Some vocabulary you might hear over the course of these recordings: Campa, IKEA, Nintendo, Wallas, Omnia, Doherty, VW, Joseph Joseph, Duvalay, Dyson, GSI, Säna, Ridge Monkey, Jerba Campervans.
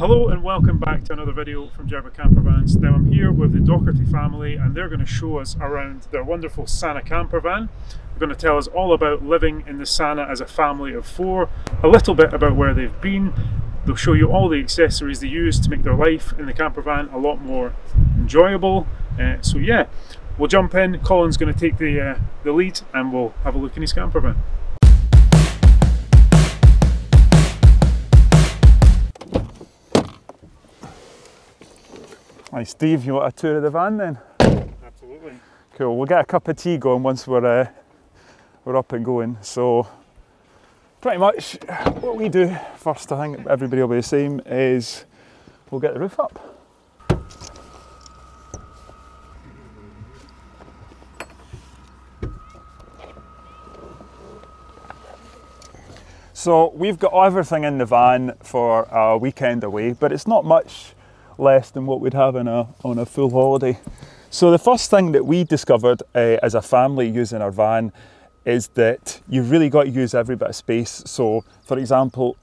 Hello and welcome back to another video from Jerba Campervans. Now I'm here with the Doherty family and they're going to show us around their wonderful Säna camper van. They're going to tell us all about living in the Säna as a family of four, a little bit about where they've been. They'll show you all the accessories they use to make their life in the camper van a lot more enjoyable. So yeah, we'll jump in. Colin's going to take the lead and we'll have a look in his camper van. Hi Steve, you want a tour of the van then? Absolutely. Cool, we'll get a cup of tea going once we're up and going. So pretty much what we do first, I think everybody will be the same, is we'll get the roof up. So we've got everything in the van for a weekend away, but it's not much less than what we'd have on a full holiday. So the first thing that we discovered as a family using our van is that you've really got to use every bit of space. So for example,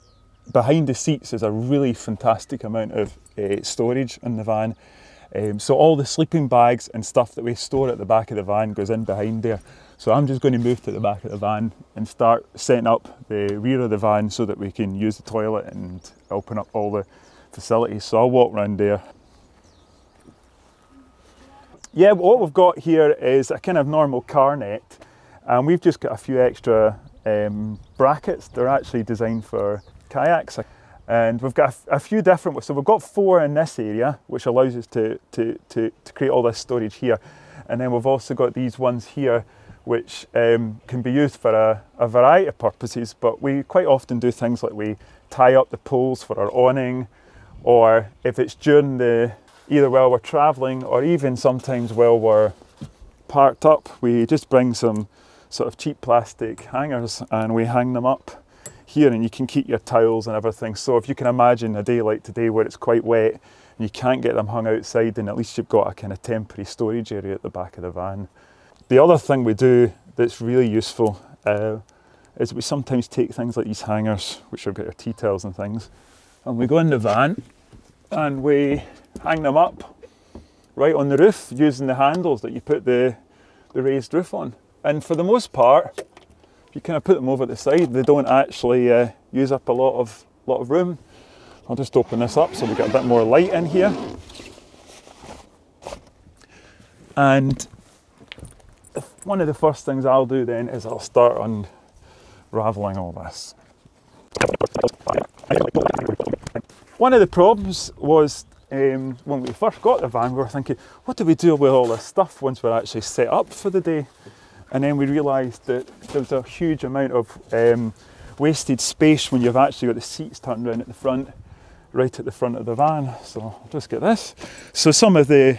behind the seats is a really fantastic amount of storage in the van. So all the sleeping bags and stuff that we store at the back of the van goes in behind there. So I'm just going to move to the back of the van and start setting up the rear of the van so that we can use the toilet and open up all the facilities. So I'll walk round there. Yeah, what we've got here is a kind of normal car net, and we've just got a few extra brackets. They're actually designed for kayaks, and we've got a few different ones. So we've got four in this area, which allows us to create all this storage here, and then we've also got these ones here, which can be used for a variety of purposes. But we quite often do things like we tie up the poles for our awning, or if it's during the, either while we're traveling or even sometimes while we're parked up, we just bring some sort of cheap plastic hangers and we hang them up here, and you can keep your towels and everything. So if you can imagine a day like today where it's quite wet and you can't get them hung outside, then at least you've got a kind of temporary storage area at the back of the van. The other thing we do that's really useful is we sometimes take things like these hangers, which have got your tea towels and things, and we go in the van and we hang them up right on the roof using the handles that you put the raised roof on. And for the most part, if you kind of put them over the side, they don't actually use up a lot of room. I'll just open this up so we get a bit more light in here. And one of the first things I'll do then is I'll start unraveling all this. One of the problems was when we first got the van, we were thinking, what do we do with all this stuff once we're actually set up for the day? And then we realised that there was a huge amount of wasted space when you've actually got the seats turned around at the front, right at the front of the van. So I'll just get this. So some of the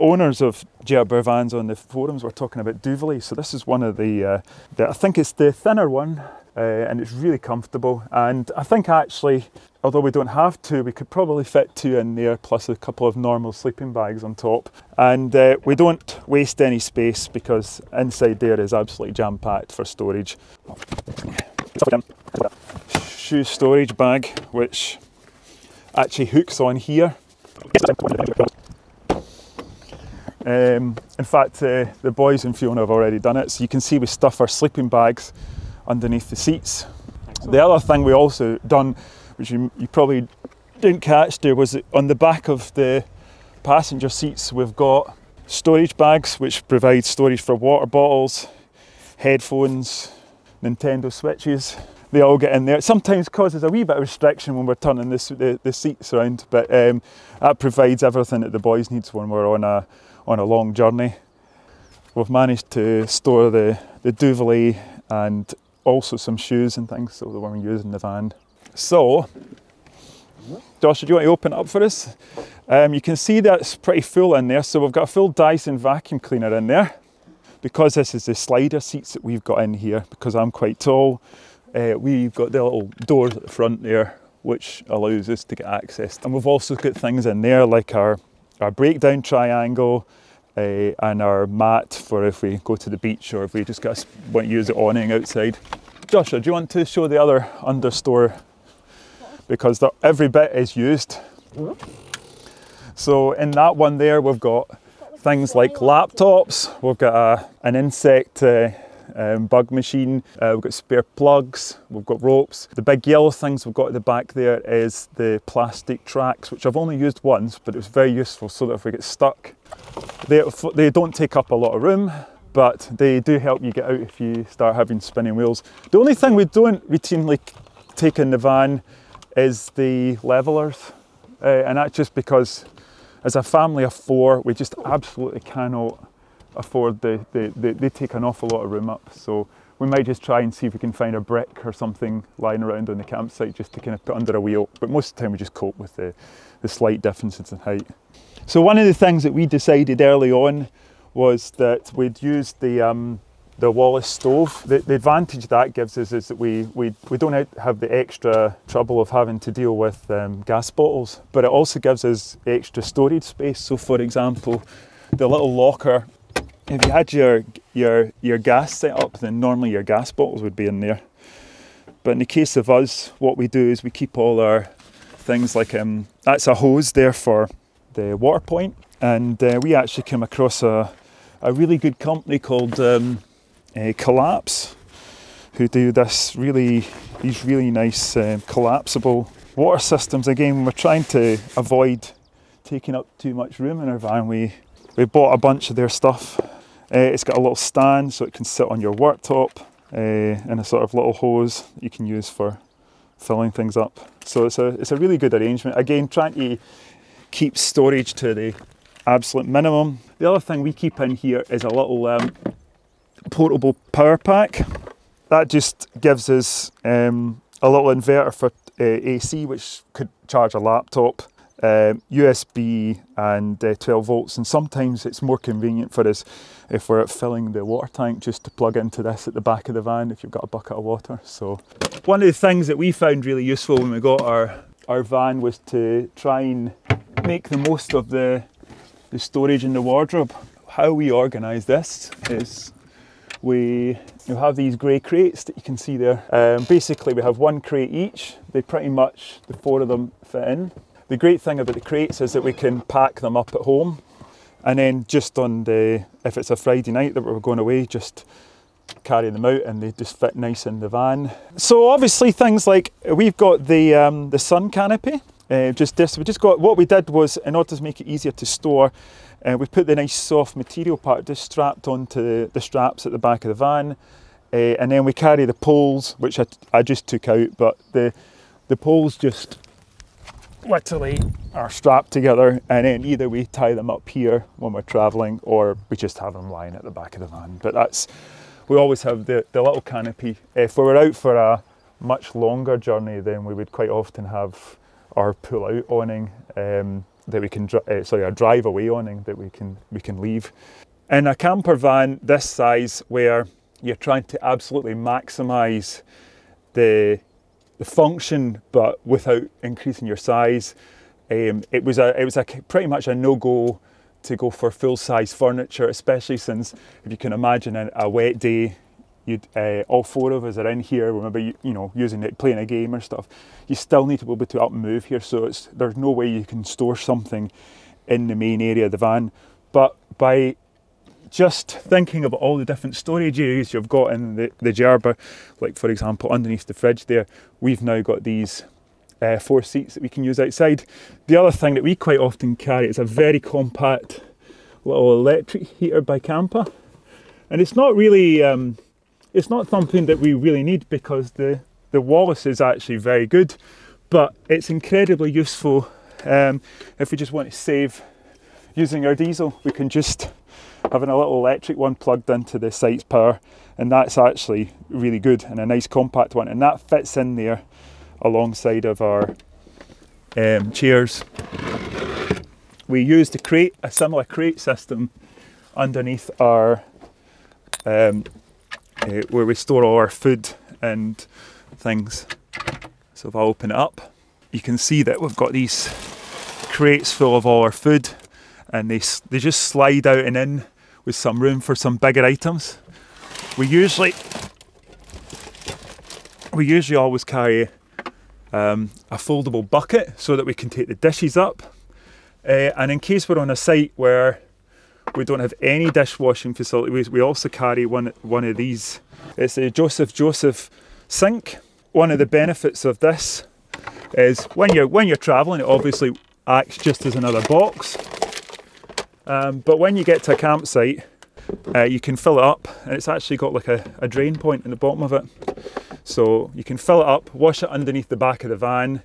owners of Jerba vans on the forums were talking about Duvalay. So this is one of the I think it's the thinner one. And it's really comfortable, and I think actually, although we don't have two, we could probably fit two in there plus a couple of normal sleeping bags on top. And we don't waste any space because inside there is absolutely jam-packed for storage. Shoe storage bag, which actually hooks on here. In fact, the boys and Fiona have already done it, so you can see we stuff our sleeping bags underneath the seats. Excellent. The other thing we also done, which you probably didn't catch there, was on the back of the passenger seats we've got storage bags which provide storage for water bottles, headphones, Nintendo Switches. They all get in there. It sometimes causes a wee bit of restriction when we're turning the seats around, but that provides everything that the boys need when we're on a long journey. We've managed to store the Duvalay and also some shoes and things, so the one we use in the van. So, Josh, do you want to open up for us? You can see that's pretty full in there, so we've got a full Dyson vacuum cleaner in there. Because this is the slider seats that we've got in here, because I'm quite tall, we've got the little doors at the front there, which allows us to get access. And we've also got things in there like our breakdown triangle, and our mat for if we go to the beach or if we just want to use the awning outside. Joshua, do you want to show the other understore because every bit is used. So in that one there we've got things like laptops, we've got an insect bug machine, we've got spare plugs, we've got ropes. The big yellow things we've got at the back there is the plastic tracks, which I've only used once, but it was very useful so that if we get stuck, they don't take up a lot of room, but they do help you get out if you start having spinning wheels. The only thing we don't routinely take in the van is the levelers, and that's just because as a family of four, we just absolutely cannot afford they take an awful lot of room up, so we might just try and see if we can find a brick or something lying around on the campsite just to kind of put under a wheel, but most of the time we just cope with the slight differences in height. So one of the things that we decided early on was that we'd use the Wallas stove. The advantage that gives us is that we don't have the extra trouble of having to deal with gas bottles, but it also gives us extra storage space. So for example, the little locker, if you had your gas set up, then normally your gas bottles would be in there. But in the case of us, what we do is we keep all our things like, that's a hose there for the water point. And we actually came across a really good company called Collapse, who do these really nice collapsible water systems. Again, we're trying to avoid taking up too much room in our van. We bought a bunch of their stuff. It's got a little stand so it can sit on your worktop, and a sort of little hose that you can use for filling things up. So it's a really good arrangement. Again, trying to keep storage to the absolute minimum. The other thing we keep in here is a little portable power pack. That just gives us a little inverter for AC, which could charge a laptop. USB and 12 volts, and sometimes it's more convenient for us if we're filling the water tank just to plug into this at the back of the van if you've got a bucket of water. So one of the things that we found really useful when we got our van was to try and make the most of the storage in the wardrobe. How we organise this is we have these grey crates that you can see there. Basically we have one crate each. They pretty much, the four of them, fit in. The great thing about the crates is that we can pack them up at home, and then just on the, if it's a Friday night that we're going away, just carry them out and they just fit nice in the van. So obviously things like, we've got the sun canopy, what we did was, in order to make it easier to store, we put the nice soft material part just strapped onto the straps at the back of the van, and then we carry the poles, which I just took out, but the poles just literally are strapped together, and then either we tie them up here when we're traveling or we just have them lying at the back of the van. But that's, we always have the little canopy. If we were out for a much longer journey, then we would quite often have our pull out awning, that we can, our drive away awning that we can leave. In a camper van this size, where you're trying to absolutely maximise the function but without increasing your size, it was pretty much a no-go to go for full-size furniture, especially since, if you can imagine, a wet day, all four of us are in here. Remember, you know, using it, playing a game or stuff. You still need to be able to up and move here, so there's no way you can store something in the main area of the van. But by just thinking about all the different storage areas you've got in the Jerba, like for example underneath the fridge there, we've now got these four seats that we can use outside. The other thing that we quite often carry is a very compact little electric heater by Campa, and it's not really, it's not something that we really need because the Wallas is actually very good, but it's incredibly useful if we just want to save using our diesel. We can just having a little electric one plugged into the site's power, and that's actually really good, and a nice compact one, and that fits in there alongside of our chairs. We used a similar crate system underneath our where we store all our food and things. So if I open it up, you can see that we've got these crates full of all our food, and they just slide out and in with some room for some bigger items. We usually always carry a foldable bucket so that we can take the dishes up. And in case we're on a site where we don't have any dishwashing facility, we also carry one of these. It's a Joseph Joseph sink. One of the benefits of this is when you're traveling, it obviously acts just as another box. But when you get to a campsite, you can fill it up, and it's actually got like a drain point in the bottom of it. So you can fill it up, wash it underneath the back of the van.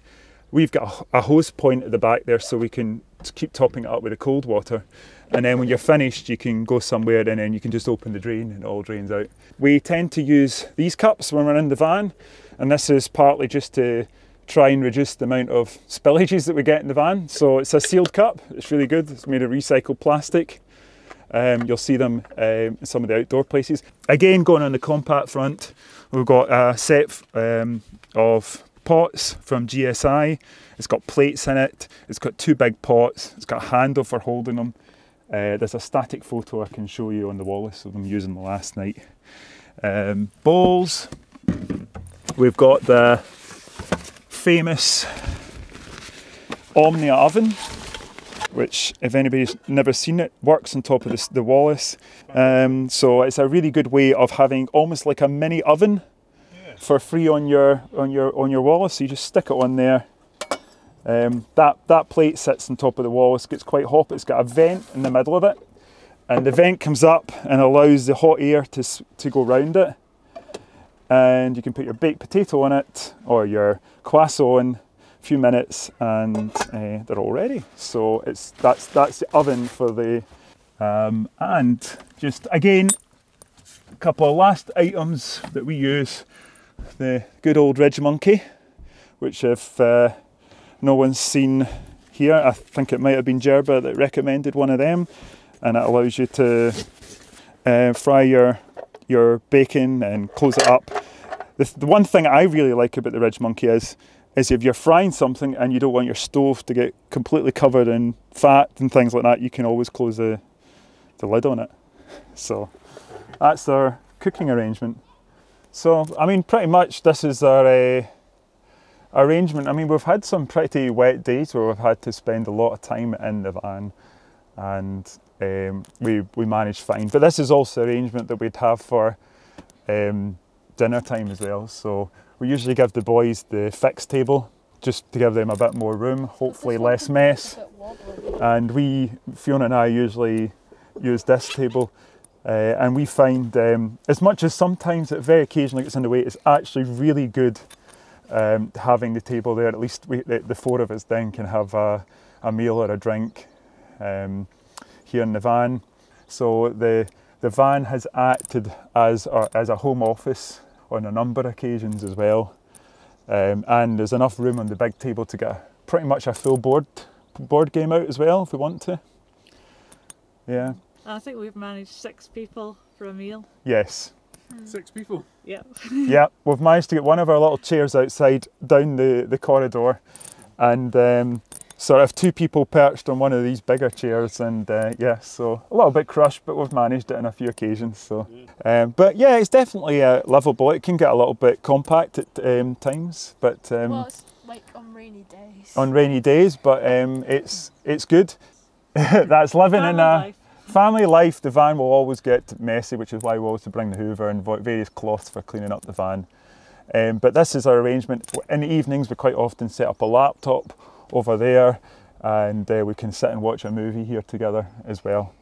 We've got a hose point at the back there so we can keep topping it up with the cold water. And then when you're finished, you can go somewhere and then you can just open the drain and it all drains out. We tend to use these cups when we're in the van, and this is partly just to try and reduce the amount of spillages that we get in the van. So it's a sealed cup, it's really good, it's made of recycled plastic. You'll see them in some of the outdoor places. Again, going on the compact front, we've got a set of pots from GSI. It's got plates in it, it's got two big pots, it's got a handle for holding them. There's a static photo I can show you on the Wallas of them using the last night. Bowls, we've got the famous Omnia oven, which, if anybody's never seen it, works on top of the Wallas. So it's a really good way of having almost like a mini oven for free on your Wallas. So you just stick it on there. That plate sits on top of the Wallas, gets quite hot. It's got a vent in the middle of it, and the vent comes up and allows the hot air to go round it. And you can put your baked potato on it or your croissant in a few minutes, and they're all ready. So that's the oven for the and just again a couple of last items that we use, the good old Ridge Monkey, which if no one's seen here, I think it might have been Jerba that recommended one of them, and it allows you to fry your bacon and close it up. The one thing I really like about the Ridge Monkey is if you're frying something and you don't want your stove to get completely covered in fat and things like that, you can always close the lid on it. So that's our cooking arrangement. So I mean, pretty much this is our arrangement. I mean, we've had some pretty wet days where we've had to spend a lot of time in the van, and we managed fine. But this is also the arrangement that we'd have for dinner time as well. So we usually give the boys the fixed table just to give them a bit more room, hopefully less mess. And Fiona and I usually use this table, and we find as much as sometimes it very occasionally gets in the way, it's actually really good having the table there. At least the four of us then can have a meal or a drink here in the van. So the van has acted as a home office on a number of occasions as well, and there's enough room on the big table to get pretty much a full board game out as well if we want to. Yeah. I think we've managed 6 people for a meal. Yes. 6 people? Yeah. Yeah, we've managed to get one of our little chairs outside down the corridor, and sort of 2 people perched on one of these bigger chairs, and yeah, so a little bit crushed, but we've managed it on a few occasions. So, but yeah, it's definitely livable. It can get a little bit compact at times, but well, it's like on rainy days. On rainy days, but it's good. That's living family in a life. Family life. The van will always get messy, which is why we always bring the Hoover and various cloths for cleaning up the van. But this is our arrangement. In the evenings, we quite often set up a laptop over there, and we can sit and watch a movie here together as well.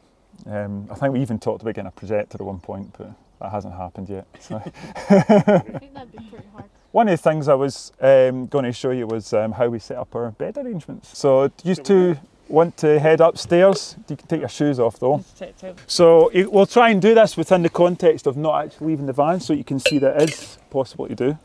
I think we even talked about getting a projector at one point, but that hasn't happened yet. So. I think that'd be pretty hard. One of the things I was going to show you was how we set up our bed arrangements. So you two want to head upstairs? You can take your shoes off though. So we'll try and do this within the context of not actually leaving the van, so you can see that it is possible to do.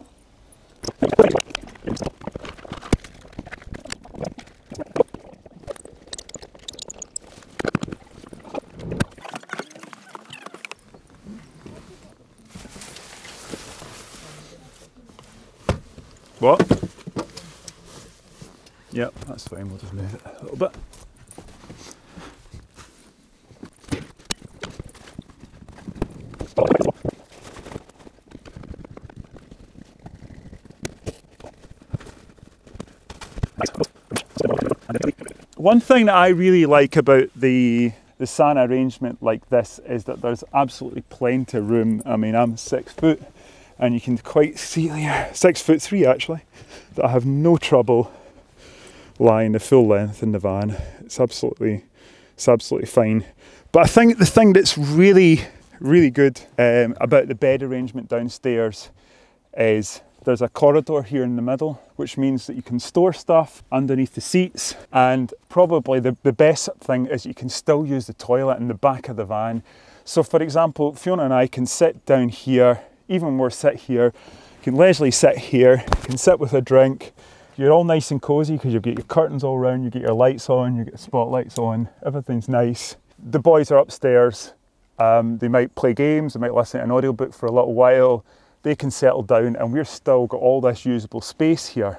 What? Yep, that's fine, we'll just move it a little bit. One thing that I really like about the Säna arrangement like this is that there's absolutely plenty of room. I mean, I'm 6 foot and you can quite see there, 6'3" actually, that I have no trouble lying the full length in the van. It's absolutely fine. But I think the thing that's really, really good about the bed arrangement downstairs is there's a corridor here in the middle, which means that you can store stuff underneath the seats. And probably the best thing is you can still use the toilet in the back of the van. So for example, Fiona and I can sit down here, even more sit here, you can leisurely sit here, you can sit with a drink. You're all nice and cozy because you've got your curtains all round, you get your lights on, you get spotlights on, everything's nice. The boys are upstairs, they might play games, they might listen to an audiobook for a little while, they can settle down and we're still got all this usable space here.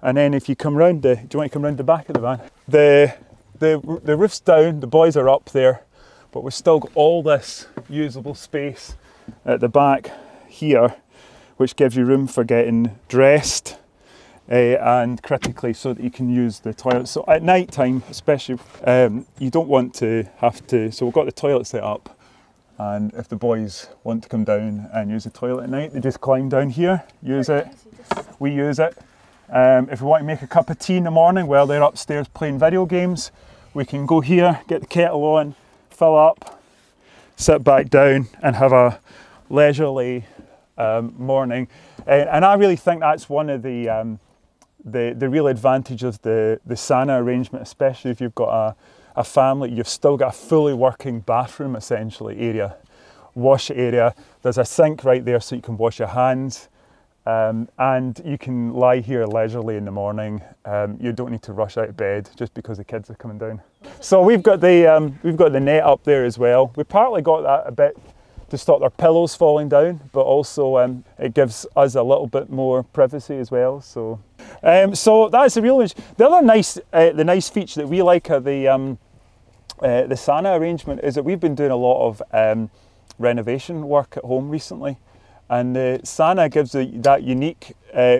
And then if you come round the, do you want to come round the back of the van? The roof's down, the boys are up there, but we've still got all this usable space at the back here, which gives you room for getting dressed and critically so that you can use the toilet. So at night time, especially, you don't want to have to, so we've got the toilet set up. And if the boys want to come down and use the toilet at night, they just climb down here, use it, we use it. If we want to make a cup of tea in the morning while they're upstairs playing video games, we can go here, get the kettle on, fill up, sit back down and have a leisurely morning. And I really think that's one of the real advantage of the Säna arrangement, especially if you've got a family. You've still got a fully working bathroom essentially area, wash area. There's a sink right there so you can wash your hands and you can lie here leisurely in the morning. You don't need to rush out of bed just because the kids are coming down. So we've got the net up there as well. We partly got that a bit to stop their pillows falling down, but also it gives us a little bit more privacy as well. So, so that's the real image. The other nice, the nice feature that we like of the Säna arrangement is that we've been doing a lot of renovation work at home recently, and the Säna gives that unique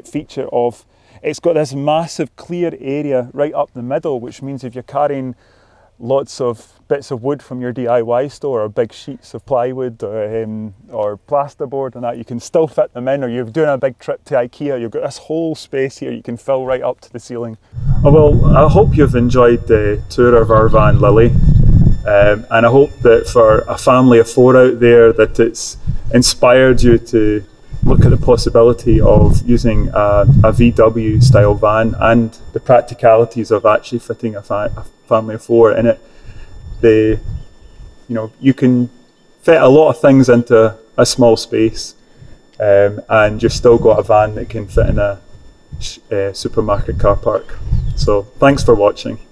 feature of it's got this massive clear area right up the middle, which means if you're carrying lots of bits of wood from your DIY store or big sheets of plywood or plasterboard and that, you can still fit them in, or you're doing a big trip to IKEA, you've got this whole space here you can fill right up to the ceiling. Oh, well, I hope you've enjoyed the tour of our van, Lily, and I hope that for a family of four out there that it's inspired you to look at the possibility of using a VW style van and the practicalities of actually fitting a family of four in it. You know, you can fit a lot of things into a small space, and you've still got a van that can fit in a supermarket car park. So thanks for watching.